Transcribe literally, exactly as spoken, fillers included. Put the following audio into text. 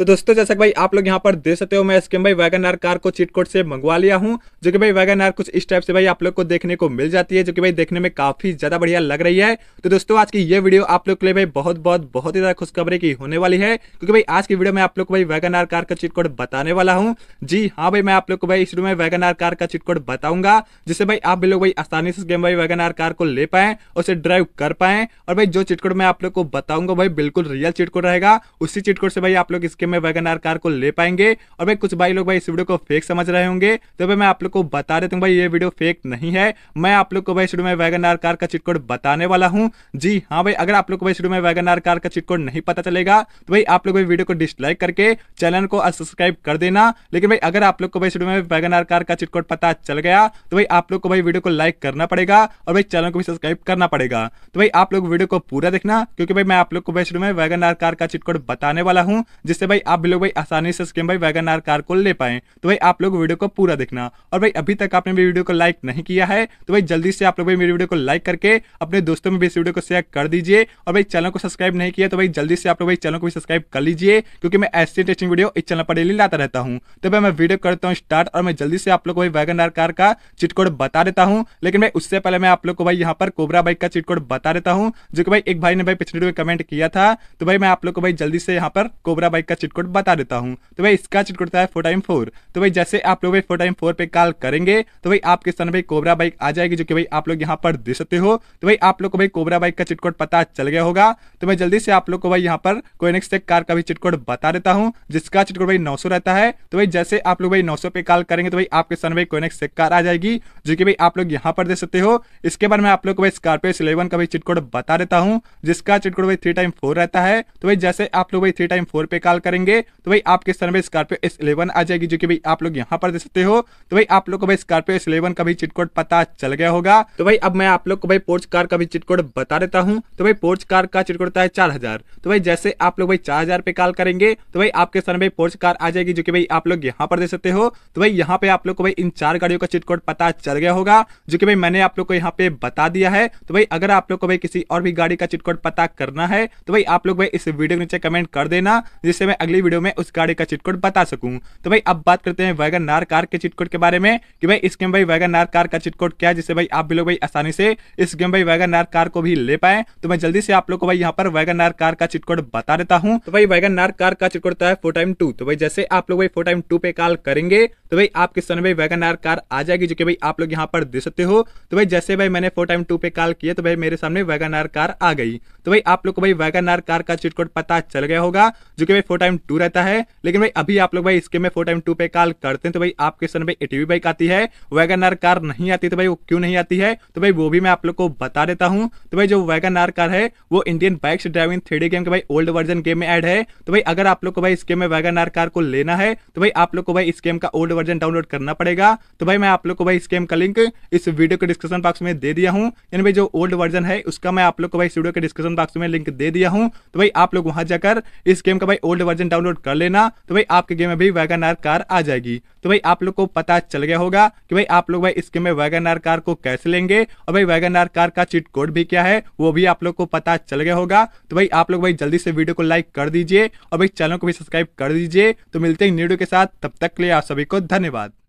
तो दोस्तों जैसा कि भाई आप लोग यहाँ पर दे सकते हो, मैं इसके भाई WagonR कार को चीट कोड से मंगवा लिया हूँ, जो कि भाई WagonR कुछ इस टाइप से भाई आप लोग को देखने को मिल जाती है, जो कि भाई देखने में काफी ज्यादा बढ़िया लग रही है। तो दोस्तों आज की ये वीडियो आप लोग के लिए भाई बहुत बहुत बहुत ही ज्यादा खुशखबरी की होने वाली है, क्योंकि भाई आज की वीडियो में आप लोग को भाई WagonR कार का चीट कोड बताने वाला हूँ। जी हाँ भाई, मैं आप लोग को भाई इस वीडियो में WagonR कार का चीट कोड बताऊंगा, जिससे भाई आप भी लोग भाई आसानी से गेम भाई WagonR कार को ले पाए, उसे ड्राइव कर पाए। और भाई जो चीट कोड मैं आप लोग को बताऊंगा भाई बिल्कुल रियल चीट कोड रहेगा, उसी चीट कोड से भाई आप लोग इसके में WagonR कार को ले पाएंगे। और भाई कुछ भाई लोग भाई इस वीडियो को फेक समझ रहे होंगे, तो भाई मैं आप लोग को बता देता हूँ भाई ये वीडियो फेक नहीं है, मैं आप लोग को भाई इस वीडियो में WagonR कार का चीट कोड बताने वाला हूँ। जी हाँ भाई, अगर आप लोग को भाई इस वीडियो में WagonR कार का चीट कोड नहीं पता चलेगा तो भाई आप लोग वीडियो को डिसलाइक करके चैनल को सब्सक्राइब कर देना। लेकिन भाई अगर आप लोग को भाई इस वीडियो में WagonR कार का चीट कोड पता चल गया तो भाई आप लोग को भाई वीडियो को लाइक करना पड़ेगा और भाई चैनल को भी सब्सक्राइब करना पड़ेगा। तो भाई आप लोग वीडियो को पूरा देखना, क्योंकि भाई मैं आप लोग को भाई इस वीडियो में WagonR कार का चीट कोड बताने वाला हूँ, जिससे भाई आप भी लोग भाई आसानी से स्कीम भाई WagonR कार को ले पाए। तो भाई आप लोग वीडियो को पूरा देखना। और भाई अभी तक आपने मेरी वीडियो को लाइक नहीं किया है तो भाई जल्दी से आप लोग भाई मेरी वीडियो को लाइक करके अपने दोस्तों में भी इस वीडियो को शेयर कर दीजिए। और भाई चैनल को सब्सक्राइब नहीं किया तो भाई जल्दी से आप लोग भाई चैनल को भी सब्सक्राइब कर लीजिए, क्योंकि मैं ऐसी इंटरेस्टिंग वीडियो इस चैनल पर डेली लाता रहता हूँ। तो भाई मैं वीडियो करता हूँ स्टार्ट और मैं जल्दी से आप लोग भाई WagonR कार का चीट कोड बता देता हूँ। लेकिन भाई उससे पहले मैं आप लोग को भाई यहाँ पर कोबरा बाइक का चीट कोड बता देता हूँ, जो कि भाई एक भाई ने भाई पिछले वीडियो में कमेंट किया था। तो भाई मैं आप लोग को भाई जल्दी से यहाँ पर कोबरा बाइक का चीट कोड बता देता हूँ। तो भाई इसका चीट कोड है फोर टाइम फोर। तो भाई जैसे आप लोग भाई फोर टाइम फोर पे कॉल करेंगे तो भाई आपके सामने भाई कोबरा बाइक आ जाएगी, जो कि भाई आप लोग यहाँ पर दे सकते हो। तो भाई आप लोग को भाई कोबरा बाइक का चीट कोड पता चल गया होगा, तो मैं जल्दी से आप लोग को भाई यहाँ पर कोइनेक्स टेक कार का भी चीट कोड बता देता हूँ, जिसका चीट कोड भाई नौ सौ रहता है। तो भाई जैसे आप लोग भाई नौ सौ पे कॉल करेंगे तो भाई आपके सामने भाई कोइनेक्स टेक कार आ जाएगी, जो कि भाई आप लोग यहाँ पर दे सकते हो। इसके बाद मैं आप लोग को भाई स्कॉर्पियो इलेवन का भी चीट कोड बता देता हूँ, जिसका चीट कोड भाई थ्री टाइम फोर रहता है। तो भाई जैसे आप लोग भाई थ्री टाइम फोर पे कॉल करेंगे तो भाई आपके सामने भाई स्कॉर्पियो एस इलेवन आ जाएगी, जो कि भाई आप लोग यहाँ पर दे सकते हो। तो भाई आप लोग को भाई स्कॉर्पियो एस इलेवन का भी चीट कोड पता चल गया होगा। तो भाई अब मैं आप लोग को भाई पोर्च कार का भी चीट कोड बता देता हूँ। तो भाई पोर्च कार का चीट कोड होता है चार हजार। तो भाई जैसे आप लोग भाई चार हजार पे कॉल करेंगे तो भाई आपके सामने भाई पोर्च कार आ जाएगी, जो कि भाई आप लोग यहाँ पर दे सकते हो। तो भाई यहाँ पे आप लोग को भाई इन चार गाड़ियों का चीट कोड पता चल गया होगा, जो कि भाई मैंने आप लोग को यहाँ पे बता दिया है। तो भाई अगर आप लोग को भाई किसी और भी गाड़ी का चीट कोड पता करना है तो भाई आप लोग भाई इस वीडियो के नीचे कमेंट कर देना, जिससे मैं अगली वीडियो में उस गाड़ी का चीट कोड बता सकूं। तो भाई अब बात करते हैं WagonR कार के चीट कोड के बारे में कि भाई इसके भाई WagonR कार का चीट कोड क्या है, जिससे भाई आप भी लोग भाई आसानी से इस गेम भाई WagonR कार को भी ले पाए। तो मैं जल्दी से आप लोग को भाई यहाँ पर WagonR कार का चीट कोड बता देता हूँ। तो भाई WagonR कार का चीट कोड होता है फोर टाइम टू। तो भाई जैसे आप लोग भाई फोर टाइम टू पे कॉल करेंगे तो भाई आपके सामने भाई WagonR कार आ जाएगी, जो कि भाई आप लोग यहाँ पर दे सकते हो। तो भाई जैसे भाई मैंने फोर टाइम टू पे कॉल किया तो भाई मेरे सामने WagonR कार आ गई। तो भाई आप लोग को भाई WagonR कार का चीट कोड पता चल गया होगा, जो कि भाई फोर टाइम टू रहता है। लेकिन भाई अभी आप लोग भाई इसके में फोर टाइम टू पे कॉल करते हैं तो भाई आपके सामने भाई एटीवी बाइक आती है, WagonR कार नहीं आती। तो भाई वो क्यों नहीं आती है तो भाई वो भी मैं आप लोग को बता देता हूँ। तो भाई जो WagonR कार है वो Indian bikes driving three D game के भाई ओल्ड वर्जन गेम में ऐड है। तो भाई अगर आप लोग को भाई इस गेम में WagonR कार को लेना है तो भाई आप लोग को भाई इस गेम का ओल्ड वर्जन डाउनलोड करना पड़ेगा। तो भाई मैं आप लोग को भाई इस गेम का लिंक इस वीडियो के डिस्क्रिप्शन बॉक्स में दे दिया हूँ, यानी भाई जो ओल्ड वर्जन है उसका मैं आप लोग को भाई इस वीडियो के डिस्क्रिप्शन बॉक्स में लिंक दे दिया हूँ। तो भाई आप लोग वहां जाकर इस गेम का भाई ओल्ड वर्जन डाउनलोड कर लेना, तो भाई आपके गेम में भी WagonR कार आ जाएगी। तो भाई आप लोग को पता चल गया होगा कि भाई आप लोग भाई इस गेम में WagonR कार को कैसे लेंगे और भाई WagonR कार का चीट कोड भी क्या है वो भी आप लोग को पता चल गया होगा। तो भाई आप लोग भाई जल्दी से वीडियो को लाइक कर दीजिए और भाई चैनल को भी सब्सक्राइब कर दीजिए। तो मिलते हैं न्यू वीडियो के साथ, तब तक के लिए आप सभी को धन्यवाद।